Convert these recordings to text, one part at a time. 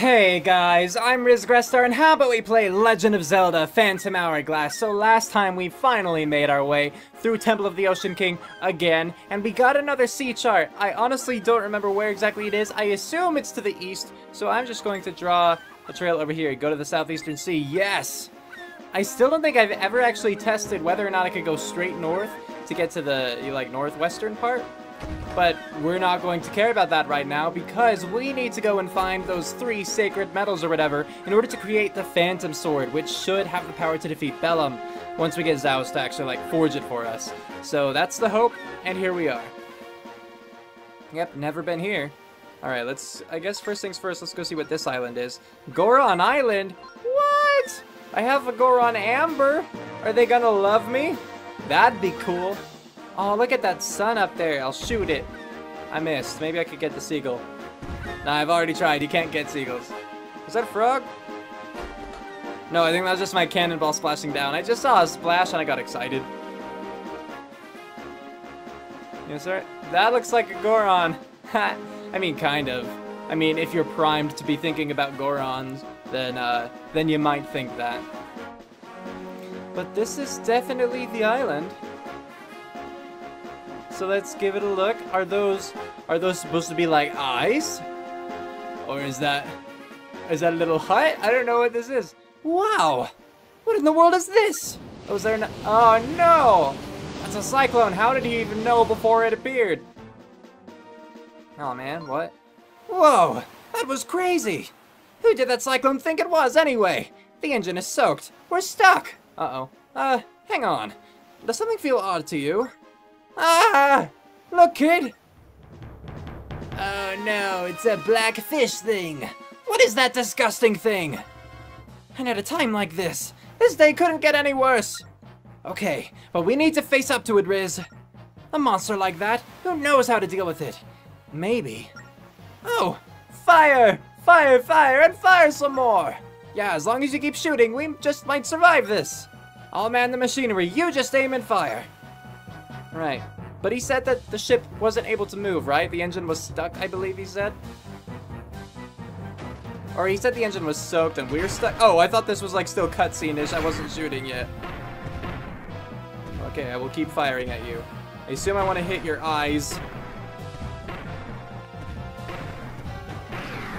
Hey guys, I'm RizGrestar, and how about we play Legend of Zelda: Phantom Hourglass? So last time we finally made our way through Temple of the Ocean King again, and we got another sea chart. I honestly don't remember where exactly it is. I assume it's to the east, so I'm just going to draw a trail over here. Go to the southeastern sea, yes! I still don't think I've ever actually tested whether or not I could go straight north to get to the, like, northwestern part. But we're not going to care about that right now, because we need to go and find those three sacred metals or whatever in order to create the Phantom Sword, which should have the power to defeat Bellum once we get Zaus to actually, forge it for us. So that's the hope, and here we are. Yep, never been here. Alright, let's... I guess first things first, let's go see what this island is. Goron Island? What? I have a Goron Amber? Are they gonna love me? That'd be cool. Oh, look at that sun up there. I'll shoot it. I missed. Maybe I could get the seagull. Nah, I've already tried. You can't get seagulls. Is that a frog? No, I think that was just my cannonball splashing down. I just saw a splash and I got excited. Yes, sir. That looks like a Goron. Ha! I mean, kind of. I mean, if you're primed to be thinking about Gorons, then you might think that. But this is definitely the island. So let's give it a look. Are those supposed to be like eyes? Or is that a little hut? I don't know what this is. Wow! What in the world is this? Oh, is there an... Oh no! That's a cyclone. How did he even know before it appeared? Oh man, what? Whoa! That was crazy! Who did that cyclone think it was anyway? The engine is soaked. We're stuck! Uh-oh. Hang on. Does something feel odd to you? Ah! Look, kid! Oh no, it's a black fish thing! What is that disgusting thing? And at a time like this, this day couldn't get any worse! Okay, but we need to face up to it, Riz. A monster like that, who knows how to deal with it? Maybe. Oh! Fire! Fire, fire, and fire some more! Yeah, as long as you keep shooting, we just might survive this! I'll man the machinery, you just aim and fire! Right, but he said that the ship wasn't able to move, right? The engine was stuck, I believe he said? Or he said the engine was soaked and we were stuck. Oh, I thought this was like still cutscene-ish, I wasn't shooting yet. Okay, I will keep firing at you. I assume I want to hit your eyes.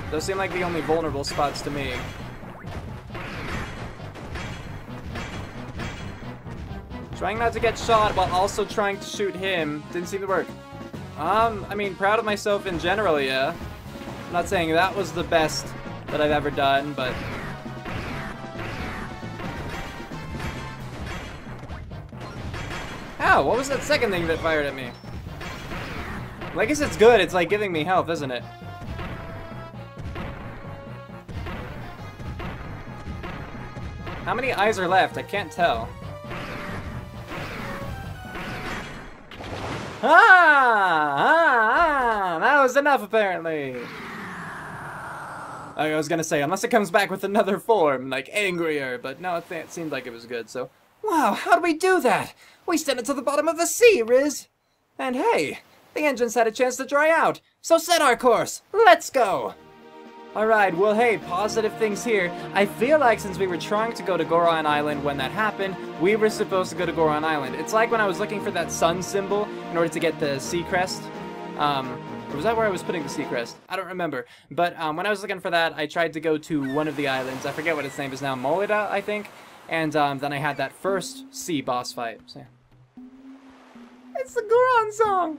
Those seem like the only vulnerable spots to me. Trying not to get shot while also trying to shoot him didn't seem to work. I mean, proud of myself in general, yeah. I'm not saying that was the best that I've ever done, but... Ow, what was that second thing that fired at me? Well, I guess it's good, it's like giving me health, isn't it? How many eyes are left? I can't tell. Ah, that was enough, apparently. I was gonna say, unless it comes back with another form, like angrier, but no, it seemed like it was good, so... Wow, how do we do that? We sent it to the bottom of the sea, Riz! And hey, the engines had a chance to dry out, so set our course! Let's go! Alright, well hey, positive things here. I feel like since we were trying to go to Goron Island when that happened, we were supposed to go to Goron Island. It's like when I was looking for that sun symbol in order to get the sea crest. Or was that where I was putting the sea crest? I don't remember. But when I was looking for that, I tried to go to one of the islands. I forget what its name is now, Molida, I think. And then I had that first sea boss fight. So, yeah. It's the Goron song!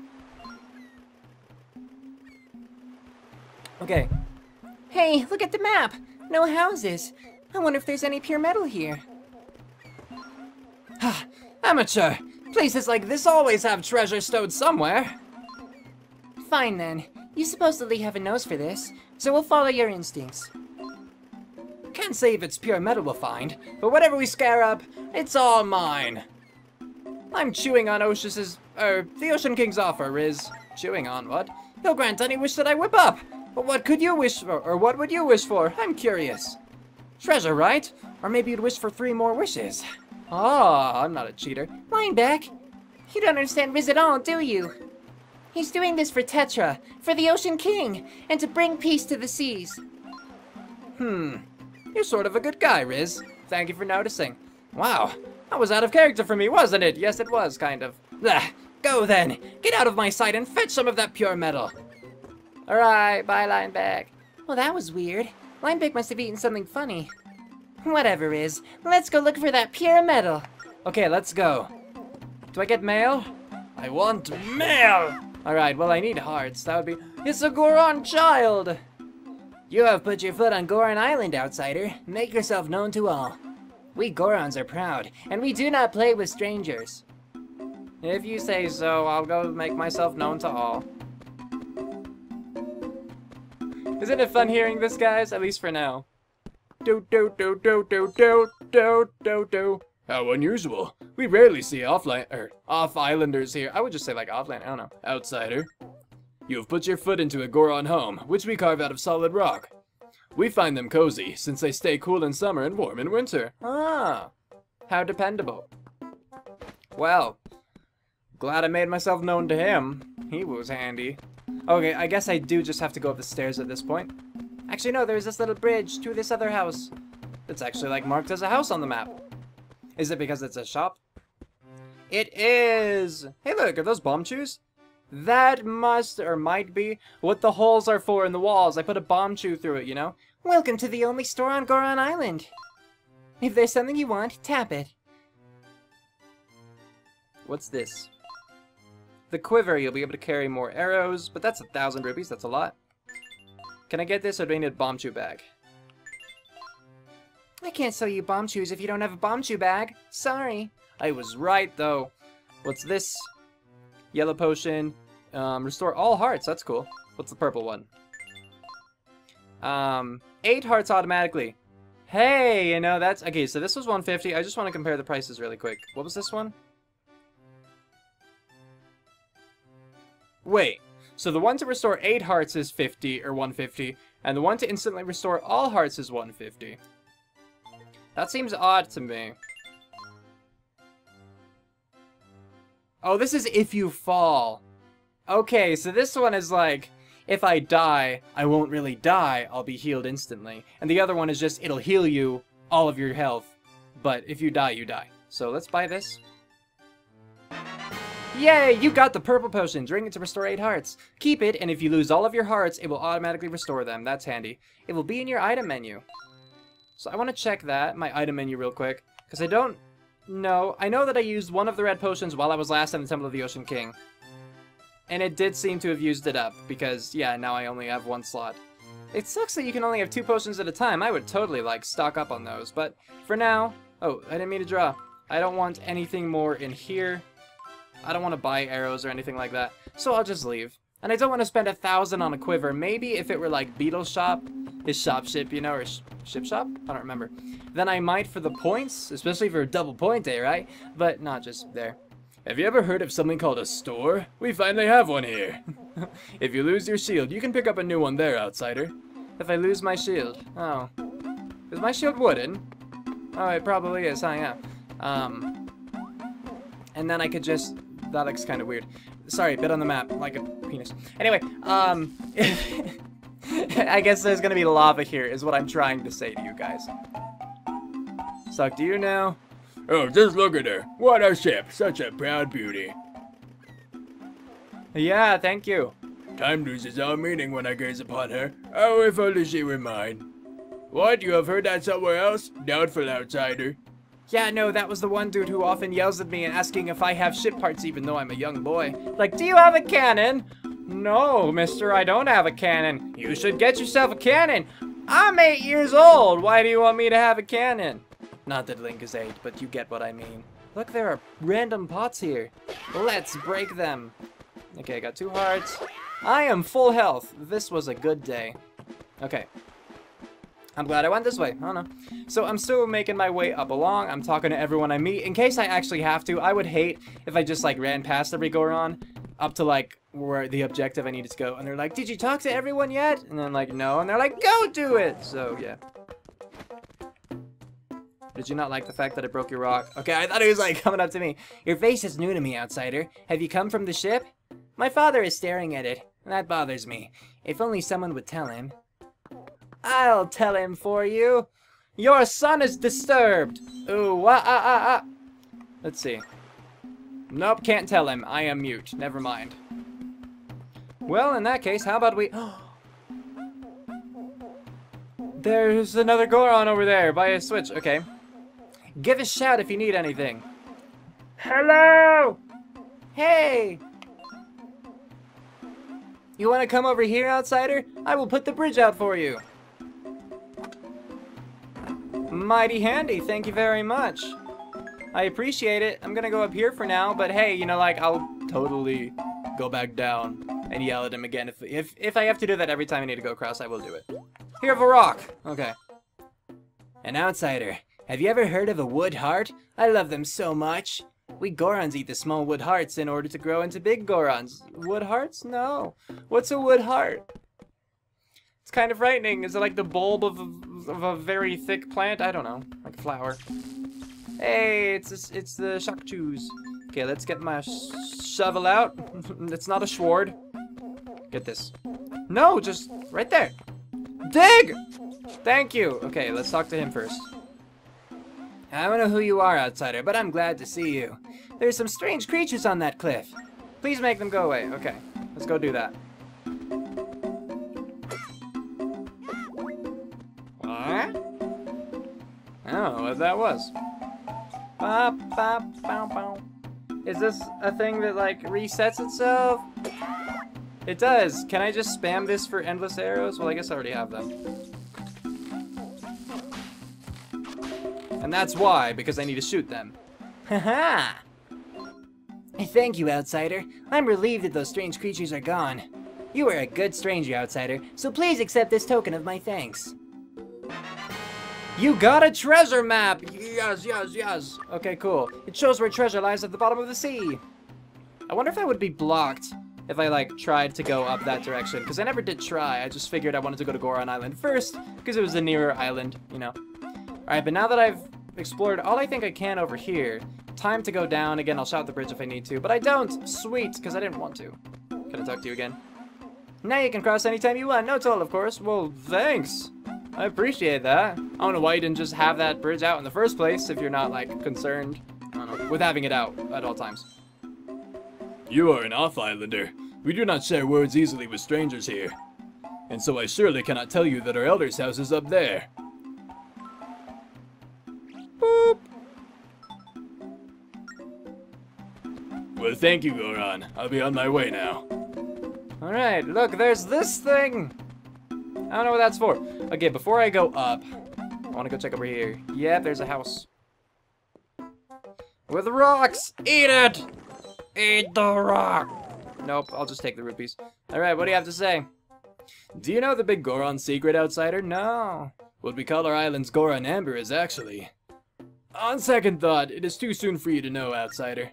Okay. Hey, look at the map! No houses. I wonder if there's any pure metal here. Ah, amateur! Places like this always have treasure stowed somewhere! Fine then. You supposedly have a nose for this, so we'll follow your instincts. Can't say if it's pure metal we'll find, but whatever we scare up, it's all mine! I'm chewing on the Ocean King's offer, Riz. Chewing on what? He'll grant any wish that I whip up! But what could you wish for, or what would you wish for? I'm curious. Treasure, right? Or maybe you'd wish for 3 more wishes. Ah, I'm not a cheater. Linebeck! You don't understand Riz at all, do you? He's doing this for Tetra, for the Ocean King, and to bring peace to the seas. You're sort of a good guy, Riz. Thank you for noticing. Wow, that was out of character for me, wasn't it? Yes, it was, kind of. Ugh. Go then! Get out of my sight and fetch some of that pure metal! Alright, bye, Linebeck. Well, that was weird. Linebeck must have eaten something funny. Whatever, Riz. Let's go look for that pure metal! Okay, let's go. Do I get mail? I want mail! Alright, well, I need hearts. That would be... It's a Goron child! You have put your foot on Goron Island, outsider. Make yourself known to all. We Gorons are proud, and we do not play with strangers. If you say so, I'll go make myself known to all. Isn't it fun hearing this, guys? At least for now. Do do do do do do do do do. How unusual. We rarely see off-islanders here. I would just say like offline, I don't know. Outsider. You have put your foot into a Goron home, which we carve out of solid rock. We find them cozy, since they stay cool in summer and warm in winter. Ah, how dependable. Well. Glad I made myself known to him. He was handy. Okay, I guess I do just have to go up the stairs at this point. Actually, no, there's this little bridge to this other house. It's actually like marked as a house on the map. Is it because it's a shop? It is! Hey look, are those bombchus? That must, or might be, what the holes are for in the walls. I put a bombchu through it, you know? Welcome to the only store on Goron Island. If there's something you want, tap it. What's this? The quiver, you'll be able to carry more arrows, but that's 1,000 rupees, that's a lot. Can I get this, or do I need a bombchu bag? I can't sell you bombchus if you don't have a bombchu bag. Sorry. I was right, though. What's this? Yellow potion. Restore all hearts, that's cool. What's the purple one? 8 hearts automatically. Hey, you know, that's... Okay, so this was 150. I just want to compare the prices really quick. What was this one? Wait, so the one to restore 8 hearts is 50, or 150, and the one to instantly restore all hearts is 150. That seems odd to me. Oh, this is if you fall. Okay, so this one is like, if I die, I won't really die, I'll be healed instantly. And the other one is just, it'll heal you, all of your health, but if you die, you die. So let's buy this. Yay, you got the purple potion. Drink it to restore 8 hearts. Keep it, and if you lose all of your hearts, it will automatically restore them. That's handy. It will be in your item menu. So I want to check that, my item menu real quick, because I don't know. I know that I used one of the red potions while I was last in the Temple of the Ocean King. And it did seem to have used it up, because, yeah, now I only have 1 slot. It sucks that you can only have 2 potions at a time. I would totally, like, stock up on those, but for now... Oh, I didn't mean to draw. I don't want anything more in here. I don't want to buy arrows or anything like that, so I'll just leave. And I don't want to spend 1,000 on a quiver. Maybe if it were like Beetle Shop, his shop ship, you know, or ship shop? I don't remember. Then I might for the points, especially for a double point day, right? But not just there. Have you ever heard of something called a store? We finally have one here. If you lose your shield, you can pick up a new one there, outsider. If I lose my shield, oh. Is my shield wooden? Oh, it probably is, huh, yeah. And then I could just... That looks kind of weird. Sorry, bit on the map, like a penis. Anyway, I guess there's gonna be lava here, is what I'm trying to say to you guys. Suck to you now. Oh, just look at her. What a ship, such a proud beauty. Yeah, thank you. Time loses all meaning when I gaze upon her. Oh, if only she were mine. What, you have heard that somewhere else? Doubtful, outsider. Yeah, no, that was the one dude who often yells at me and asking if I have ship parts even though I'm a young boy. Like, do you have a cannon? No, mister, I don't have a cannon. You should get yourself a cannon. I'm 8 years old. Why do you want me to have a cannon? Not that Link is 8, but you get what I mean. Look, there are random pots here. Let's break them. Okay, I got 2 hearts. I am full health. This was a good day. Okay. I'm glad I went this way, I don't know. So I'm still making my way up along, I'm talking to everyone I meet, in case I actually have to. I would hate if I just like ran past every Goron, up to like, where the objective I needed to go, and they're like, did you talk to everyone yet? And then like, no, and they're like, go do it! So, yeah. Did you not like the fact that I broke your rock? Okay, I thought he was like, coming up to me. Your face is new to me, outsider. Have you come from the ship? My father is staring at it, and that bothers me. If only someone would tell him. I'll tell him for you. Your son is disturbed. Ooh, Let's see. Nope, can't tell him. I am mute. Never mind. Well, in that case, how about we... There's another Goron over there by a switch. Okay. Give a shout if you need anything. Hello! Hey! You want to come over here, outsider? I will put the bridge out for you. Mighty handy, thank you very much. I appreciate it. I'm gonna go up here for now, but hey, you know, like, I'll totally go back down and yell at him again. If I have to do that every time I need to go across, I will do it. Here of a rock! Okay. An outsider. Have you ever heard of a wood heart? I love them so much. We Gorons eat the small wood hearts in order to grow into big Gorons. Wood hearts? No. What's a wood heart? It's kind of frightening. Is it like the bulb of a very thick plant? I don't know. Like a flower. Hey, it's the shockchus. Okay, let's get my shovel out. It's not a sword. Get this. No, just right there. Dig! Thank you. Okay, let's talk to him first. I don't know who you are, outsider, but I'm glad to see you. There's some strange creatures on that cliff. Please make them go away. Okay, let's go do that. Huh? I don't know what that was. Bop, bop, bow, bow. Is this a thing that, like, resets itself? It does. Can I just spam this for endless arrows? Well, I guess I already have them. And that's why, because I need to shoot them. Haha! Thank you, outsider. I'm relieved that those strange creatures are gone. You are a good stranger, outsider, so please accept this token of my thanks. You got a treasure map! Yes, yes, yes! Okay, cool. It shows where treasure lies at the bottom of the sea. I wonder if I would be blocked if I, like, tried to go up that direction, because I never did try. I just figured I wanted to go to Goron Island first, because it was the nearer island, you know. Alright, but now that I've explored all I think I can over here, time to go down. Again, I'll shout the bridge if I need to, but I don't. Sweet, because I didn't want to. Can I talk to you again? Now you can cross anytime you want. No toll, of course. Well, thanks. I appreciate that. I don't know why you didn't just have that bridge out in the first place if you're not, like, concerned, I don't know, with having it out at all times. You are an off-islander. We do not share words easily with strangers here. And so I surely cannot tell you that our elder's house is up there. Boop. Well, thank you, Goron. I'll be on my way now. Alright, look, there's this thing! I don't know what that's for. Okay, before I go up, I want to go check over here. Yeah, there's a house. With rocks! Eat it! Eat the rock! Nope, I'll just take the rupees. Alright, what do you have to say? Do you know the big Goron secret, outsider? No. What we call our island's Goron Amber is actually... On second thought, it is too soon for you to know, outsider.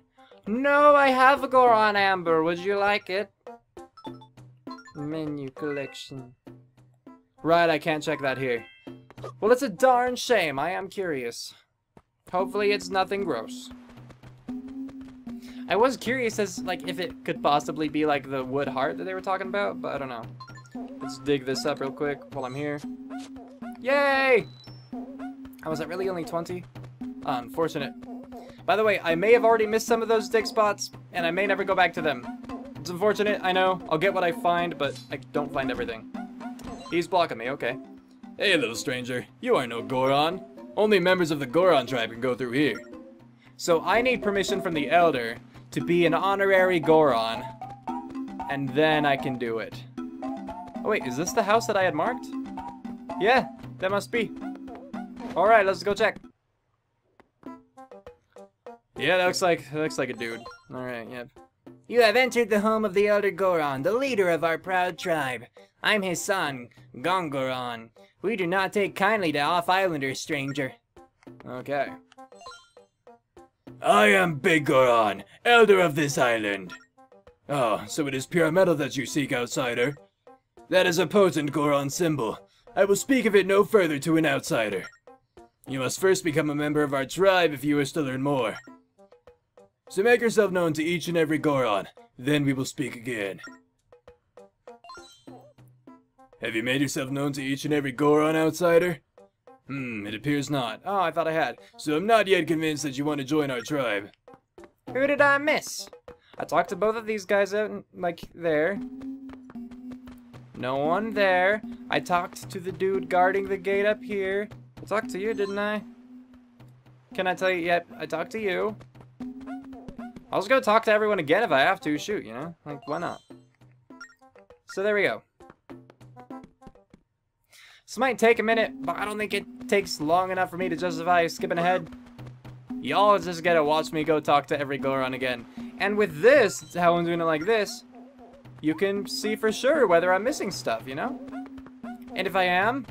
No, I have a Goron Amber. Would you like it? Menu collection. Right, I can't check that here. Well, it's a darn shame. I am curious. Hopefully it's nothing gross. I was curious as, like, if it could possibly be, like, the wood heart that they were talking about, but I don't know. Let's dig this up real quick while I'm here. Yay! Oh, was that really only 20? Unfortunate. By the way, I may have already missed some of those dig spots, and I may never go back to them. It's unfortunate, I know. I'll get what I find, but I don't find everything. He's blocking me, okay. Hey, little stranger. You are no Goron. Only members of the Goron tribe can go through here. So I need permission from the Elder to be an honorary Goron, and then I can do it. Oh wait, is this the house that I had marked? Yeah. That must be. Alright, let's go check. Yeah, that looks like a dude. Alright, yep. You have entered the home of the Elder Goron, the leader of our proud tribe. I'm his son, Gongoron. We do not take kindly to off-islanders, stranger. Okay. I am Big Goron, elder of this island. Oh, so it is pure metal that you seek, outsider. That is a potent Goron symbol. I will speak of it no further to an outsider. You must first become a member of our tribe if you wish to learn more. So make yourself known to each and every Goron, then we will speak again. Have you made yourself known to each and every Goron outsider? It appears not. Oh, I thought I had. So I'm not yet convinced that you want to join our tribe. Who did I miss? I talked to both of these guys out, like, there. No one there. I talked to the dude guarding the gate up here. I talked to you, didn't I? Can I tell you? Yep, I talked to you. I'll just go talk to everyone again if I have to. Shoot, you know? Like, why not? So there we go. This might take a minute, but I don't think it takes long enough for me to justify skipping ahead. Y'all just gotta watch me go talk to every Goron again. And with this, how I'm doing it like this, you can see for sure whether I'm missing stuff, you know? And if I am,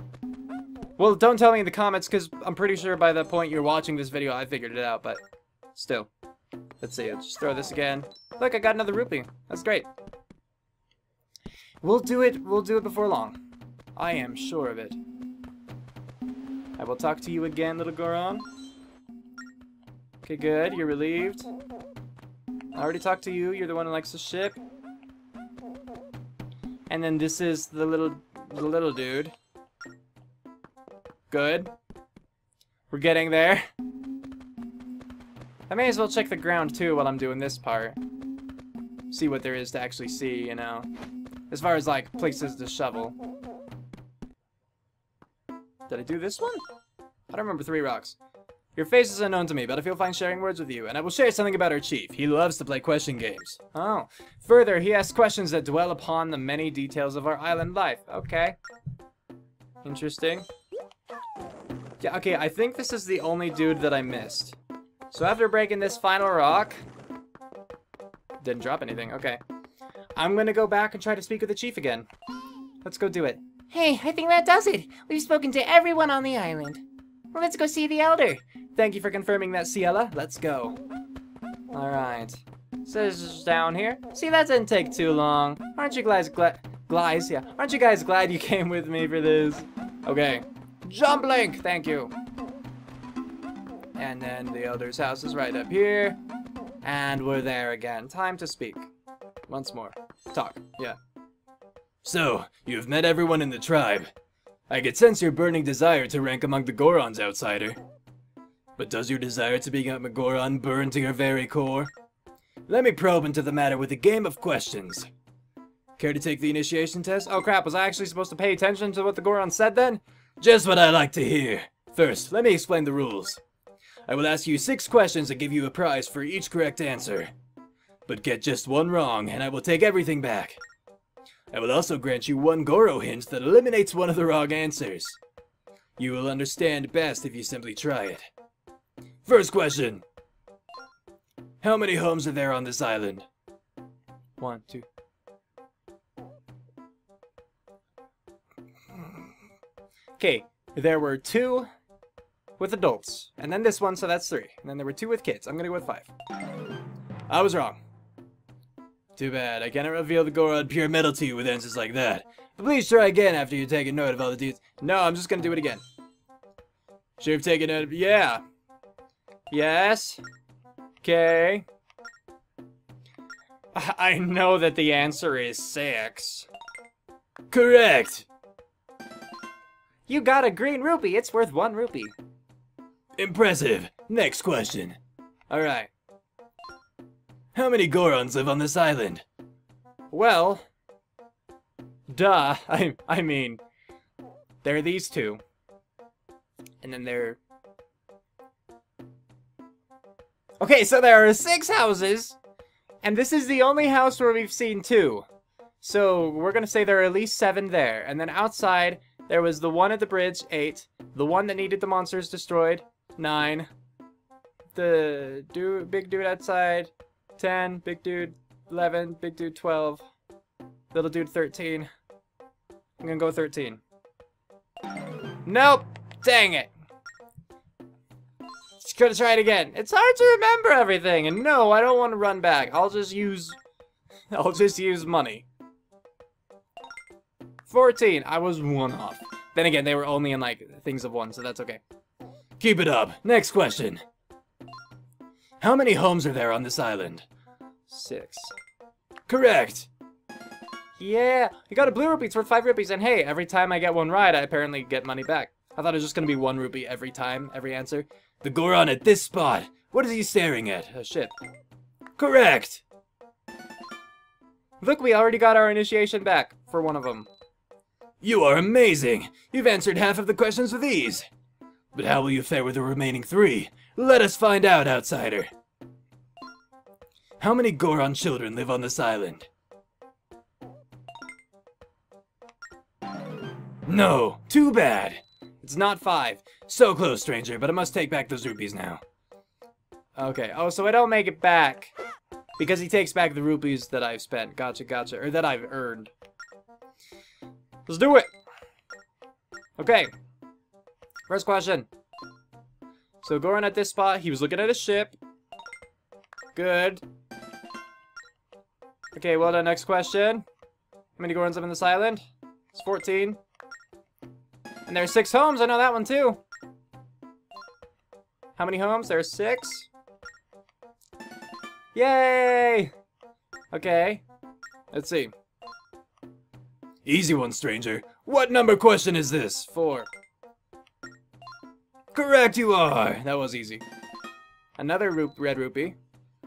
well, don't tell me in the comments, because I'm pretty sure by the point you're watching this video, I figured it out, but still. Let's see, let's just throw this again. Look, I got another rupee. That's great. We'll do it before long. I am sure of it. I will talk to you again, little Goron. Okay, good. You're relieved. I already talked to you. You're the one who likes the ship. And then this is the little dude. Good. We're getting there. I may as well check the ground, too, while I'm doing this part. See what there is to actually see, you know. As far as, like, places to shovel. Did I do this one? I don't remember. 3 rocks. Your face is unknown to me, but I feel fine sharing words with you, and I will share something about our chief. He loves to play question games. Oh. Further, he asks questions that dwell upon the many details of our island life. Okay. Interesting. Yeah, okay, I think this is the only dude that I missed. So after breaking this final rock... Didn't drop anything, okay. I'm gonna go back and try to speak with the chief again. Let's go do it. Hey, I think that does it. We've spoken to everyone on the island. Well, let's go see the elder. Thank you for confirming that, Ciela. Let's go. Alright. So this is down here. See, that didn't take too long. Aren't you guys glad... yeah. Aren't you guys glad you came with me for this? Okay. Jump link! Thank you. And then the elder's house is right up here. And we're there again. Time to speak. Once more. Talk. Yeah. So, you've met everyone in the tribe. I could sense your burning desire to rank among the Gorons, outsider. But does your desire to become a Goron burn to your very core? Let me probe into the matter with a game of questions. Care to take the initiation test? Oh crap, was I actually supposed to pay attention to what the Goron said then? Just what I like to hear. First, let me explain the rules. I will ask you 6 questions and give you a prize for each correct answer. But get just 1 wrong, and I will take everything back. I will also grant you 1 Goro hint that eliminates one of the wrong answers. You will understand best if you simply try it. First question. How many homes are there on this island? 1, 2. Okay, there were 2 with adults. And then this one, so that's 3. And then there were 2 with kids. I'm gonna go with 5. I was wrong. Too bad, I cannot reveal the Goron pure metal to you with answers like that. But please try again after you take a note of all the details. No, I'm just gonna do it again. Should have taken note of... Yeah. Yes. Okay. I know that the answer is 6. Correct! You got a green rupee, it's worth 1 rupee. Impressive. Next question. Alright. How many Gorons live on this island? Well, duh, I mean, there are these 2, and then there... Okay, so there are 6 houses, and this is the only house where we've seen 2. So we're gonna say there are at least 7 there, and then outside, there was the one at the bridge, 8, the one that needed the monsters destroyed, 9, the big dude outside, 10, big dude, 11, big dude, 12, little dude, 13. I'm gonna go 13. Nope! Dang it! Just gonna try it again. It's hard to remember everything, and no, I don't want to run back. I'll just use money. 14. I was 1 off. Then again, they were only in, like, things of 1, so that's okay. Keep it up. Next question. How many homes are there on this island? 6. Correct. Yeah! You got a blue rupee, it's worth 5 rupees, and hey, every time I get one right, I apparently get money back. I thought it was just gonna be 1 rupee every time, every answer. The Goron at this spot! What is he staring at? Oh shit. Correct! Look, we already got our initiation back, for one of them. You are amazing! You've answered half of the questions with ease! But how will you fare with the remaining 3? Let us find out, outsider! How many Goron children live on this island? No! Too bad! It's not 5. So close, stranger, but I must take back those rupees now. Okay, oh, so I don't make it back. Because he takes back the rupees that I've spent. Gotcha, gotcha. Or that I've earned. Let's do it! Okay. First question. So Goron at this spot, he was looking at his ship. Good. Okay, well done. Next question. How many Gorons live on this island? It's 14. And there are 6 homes. I know that one too. How many homes? There are 6. Yay! Okay. Let's see. Easy one, stranger. What number question is this? 4. Correct you are! That was easy. Another red rupee.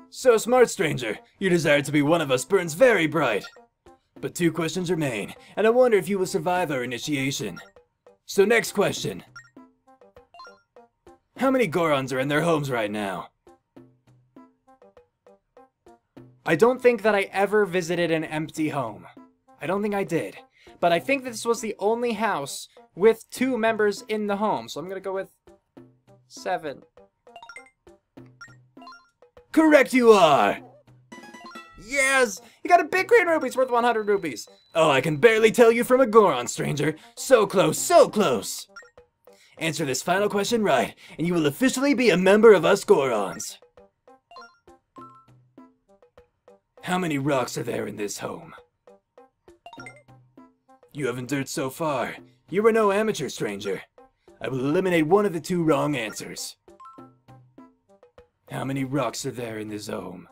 So smart, stranger. Your desire to be one of us burns very bright. But 2 questions remain, and I wonder if you will survive our initiation. So next question. How many Gorons are in their homes right now? I don't think that I ever visited an empty home. I don't think I did. But I think that this was the only house with 2 members in the home. So I'm gonna go with 7. Correct you are! Yes! You got a big green rupee, it's worth 100 rupees. Oh, I can barely tell you from a Goron, stranger. So close, so close! Answer this final question right, and you will officially be a member of us Gorons. How many rocks are there in this home? You have endured so far. You were no amateur, stranger. I will eliminate one of the 2 wrong answers. How many rocks are there in this home?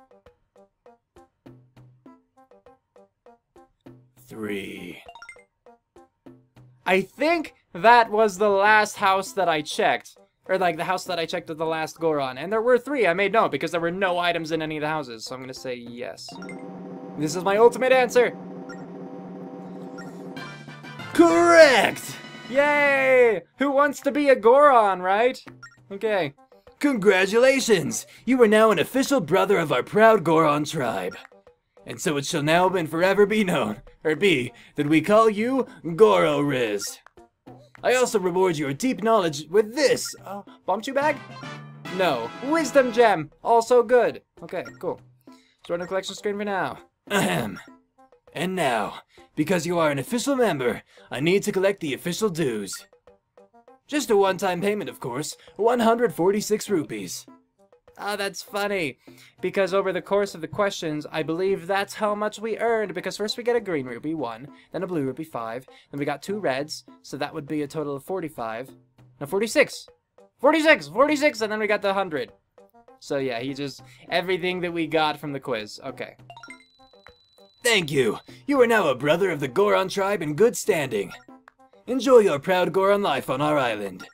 3. I think that was the last house that I checked. Or like the house that I checked with the last Goron. And there were 3. I made note because there were no items in any of the houses. So I'm going to say yes. This is my ultimate answer. Correct! Yay! Who wants to be a Goron, right? Okay. Congratulations! You are now an official brother of our proud Goron tribe. And so it shall now and forever be known, or be, that we call you Goro-Riz. I also reward your deep knowledge with this! Bombchu bag? No. Wisdom gem! Also good. Okay, cool. Join the collection screen for now. Ahem. And now, because you are an official member, I need to collect the official dues. Just a one-time payment, of course. 146 rupees. Ah, that's funny. Because over the course of the questions, I believe that's how much we earned. Because first we get a green rupee, 1. Then a blue rupee, 5. Then we got 2 reds. So that would be a total of 45. No, 46. 46! 46! And then we got the 100. So yeah, he just... everything that we got from the quiz. Okay. Thank you! You are now a brother of the Goron tribe in good standing. Enjoy your proud Goron life on our island.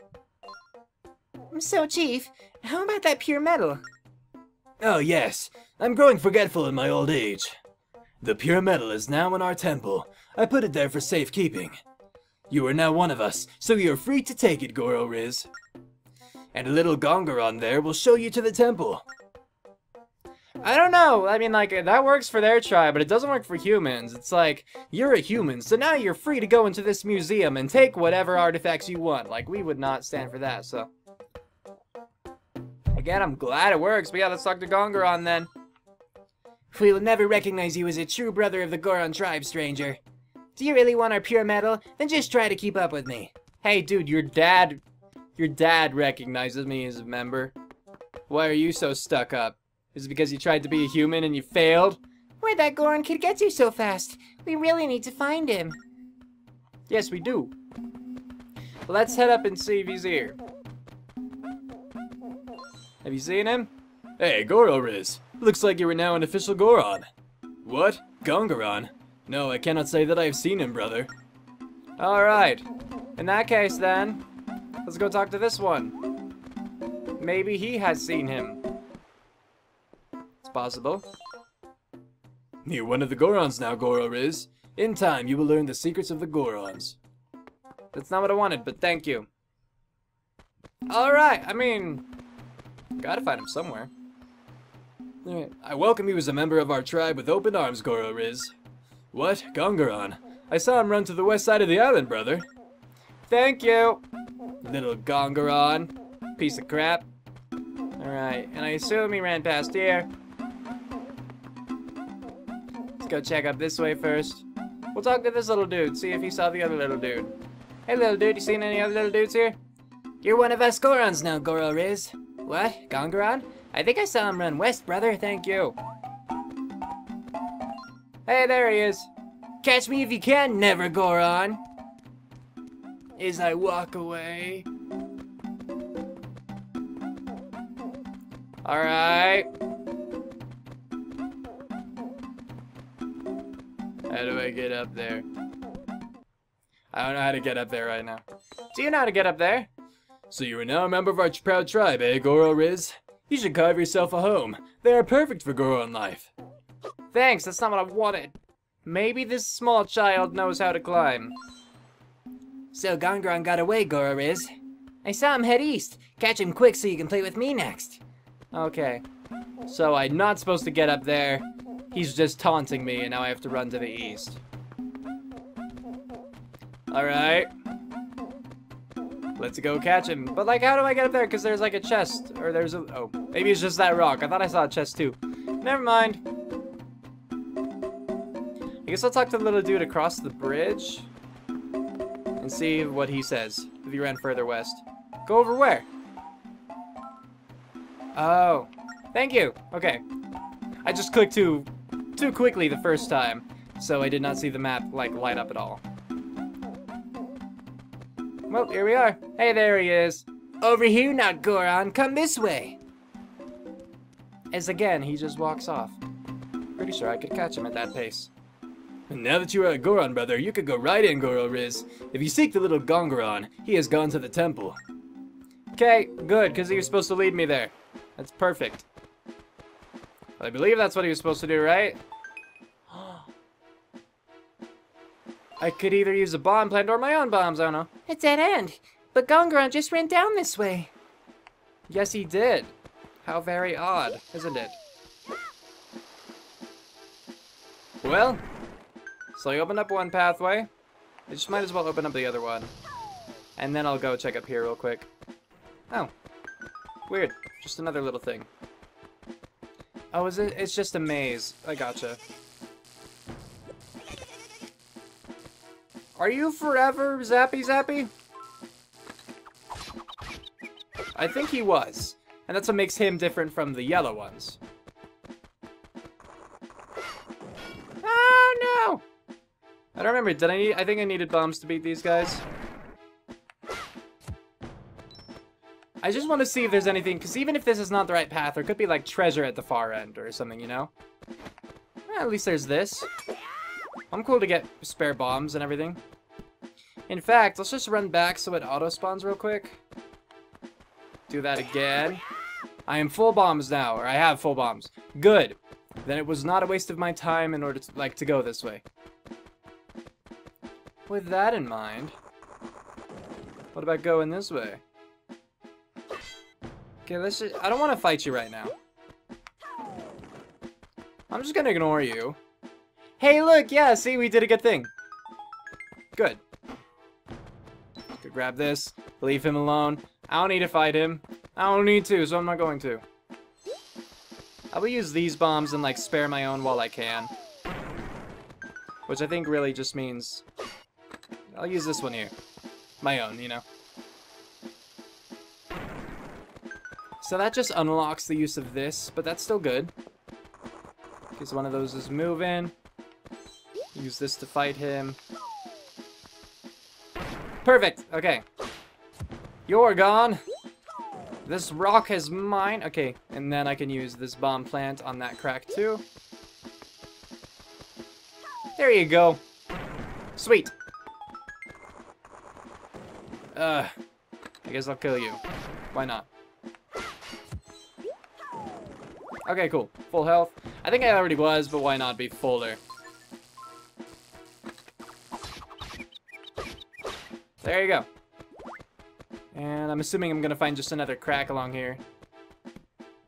So, Chief, how about that pure metal? Oh yes, I'm growing forgetful in my old age. The pure metal is now in our temple. I put it there for safekeeping. You are now one of us, so you're free to take it, Goro-Riz. And a little Gongoron there will show you to the temple. I don't know, I mean, like, that works for their tribe, but it doesn't work for humans. It's like, you're a human, so now you're free to go into this museum and take whatever artifacts you want. Like, we would not stand for that, so. Again, I'm glad it works, but yeah, let's talk to Gongoron then. We will never recognize you as a true brother of the Goron tribe, stranger. Do you really want our pure metal? Then just try to keep up with me. Hey, dude, your dad recognizes me as a member. Why are you so stuck up? Is it because you tried to be a human and you failed? Where'd that Goron kid get you so fast? We really need to find him. Yes, we do. Let's head up and see if he's here. Have you seen him? Hey, Goro-Riz. Looks like you are now an official Goron. What? Gongoron? No, I cannot say that I have seen him, brother. Alright. In that case, then, let's go talk to this one. Maybe he has seen him. It's possible. You're one of the Gorons now, Goro-Riz. In time, you will learn the secrets of the Gorons. That's not what I wanted, but thank you. Alright, I mean, gotta find him somewhere. Alright, I welcome you as a member of our tribe with open arms, Goro-Riz. What? Gongoron? I saw him run to the west side of the island, brother. Thank you, little Gongoron. Piece of crap. Alright, and I assume he ran past here. Let's go check up this way first. We'll talk to this little dude, see if he saw the other little dude. Hey little dude, you seen any other little dudes here? You're one of us Gorons now, Goro-Riz. What? Gongoron? I think I saw him run west, brother, thank you. Hey, there he is. Catch me if you can, never Goron. As I walk away. Alright. How do I get up there? I don't know how to get up there right now. Do you know how to get up there? So you are now a member of our proud tribe, eh, Goro-Riz? You should carve yourself a home. They are perfect for Goron life. Thanks, that's not what I wanted. Maybe this small child knows how to climb. So Gongoron got away, Goro-Riz. I saw him head east. Catch him quick so you can play with me next. Okay. So I'm not supposed to get up there. He's just taunting me, and now I have to run to the east. Alright. Let's go catch him. But, like, how do I get up there? Because there's, like, a chest. Or there's a... Oh, maybe it's just that rock. I thought I saw a chest, too. Never mind. I guess I'll talk to the little dude across the bridge. And see what he says. If he ran further west. Go over where? Oh. Thank you. Okay. I just clicked too quickly the first time, so I did not see the map, like, light up at all. Well, here we are. Hey, there he is. Over here now, Goron. Come this way. As again, he just walks off. Pretty sure I could catch him at that pace. And now that you are a Goron, brother, you could go right in, Goro-Riz. If you seek the little Gongoron, he has gone to the temple. Okay, good, because he was supposed to lead me there. That's perfect. I believe that's what he was supposed to do, right? I could either use a bomb plant or my own bombs, I don't know. It's at end, but Gongoron just ran down this way. Yes, he did. How very odd, isn't it? Well, so I opened up one pathway. I just might as well open up the other one. And then I'll go check up here real quick. Oh, weird. Just another little thing. Oh, is it? It's just a maze. I gotcha. Are you forever Zappy Zappy? I think he was. And that's what makes him different from the yellow ones. Oh, no! I don't remember. Did I need... I think I needed bombs to beat these guys. I just want to see if there's anything, because even if this is not the right path, there could be, like, treasure at the far end or something, you know? Well, at least there's this. I'm cool to get spare bombs and everything. In fact, let's just run back so it auto-spawns real quick. Do that again. I am full bombs now, or I have full bombs. Good. Then it was not a waste of my time in order to, like, to go this way. With that in mind, what about going this way? Okay, let's just, I don't want to fight you right now. I'm just gonna ignore you. Hey, look, yeah, see, we did a good thing. Good. Could grab this, leave him alone. I don't need to fight him. I don't need to, so I'm not going to. I will use these bombs and, like, spare my own while I can. Which I think really just means... I'll use this one here. My own, you know. So that just unlocks the use of this, but that's still good. Because one of those is moving. Use this to fight him. Perfect! Okay. You're gone! This rock is mine. Okay, and then I can use this bomb plant on that crack too. There you go. Sweet. I guess I'll kill you. Why not? Okay, cool. Full health. I think I already was, but why not be fuller? There you go. And I'm assuming I'm gonna find just another crack along here.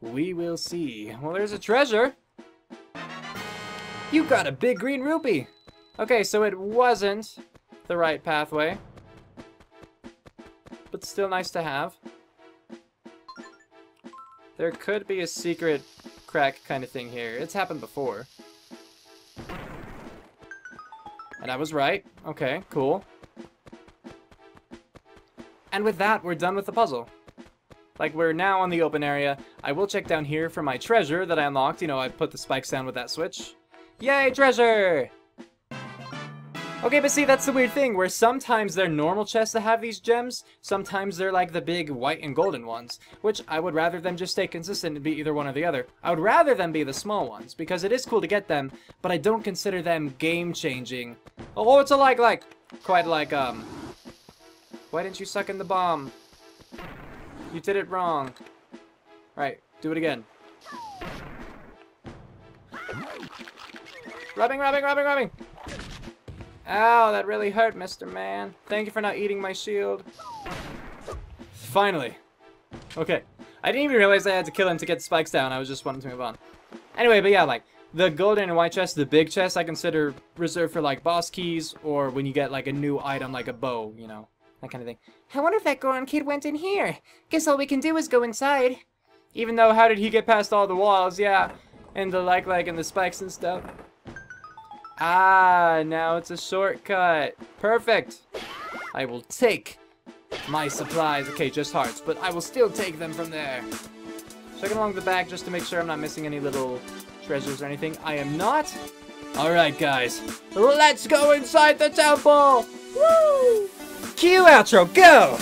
We will see. Well, there's a treasure. You got a big green rupee. Okay, so it wasn't the right pathway. But still nice to have. There could be a secret crack kind of thing here. It's happened before. And I was right. Okay, cool. And with that, we're done with the puzzle. Like, we're now on the open area. I will check down here for my treasure that I unlocked. You know, I put the spikes down with that switch. Yay, treasure! Okay, but see, that's the weird thing, where sometimes they're normal chests that have these gems, sometimes they're like the big white and golden ones, which I would rather them just stay consistent and be either one or the other. I would rather them be the small ones, because it is cool to get them, but I don't consider them game-changing. Oh, it's a like, quite like, why didn't you suck in the bomb? You did it wrong. Right, do it again. Rubbing! Ow, that really hurt, Mr. Man. Thank you for not eating my shield. Finally. Okay. I didn't even realize I had to kill him to get the spikes down. I was just wanting to move on. Anyway, but yeah, like, the golden and white chest, the big chest, I consider reserved for, like, boss keys or when you get, like, a new item, like a bow, you know, that kind of thing. I wonder if that Goron kid went in here. Guess all we can do is go inside. Even though, how did he get past all the walls? Yeah, and the like, and the spikes and stuff. Ah, now it's a shortcut. Perfect. I will take my supplies. Okay, just hearts, but I will still take them from there. Checking along the back just to make sure I'm not missing any little treasures or anything. I am not. All right, guys. Let's go inside the temple. Woo! Cue outro, go!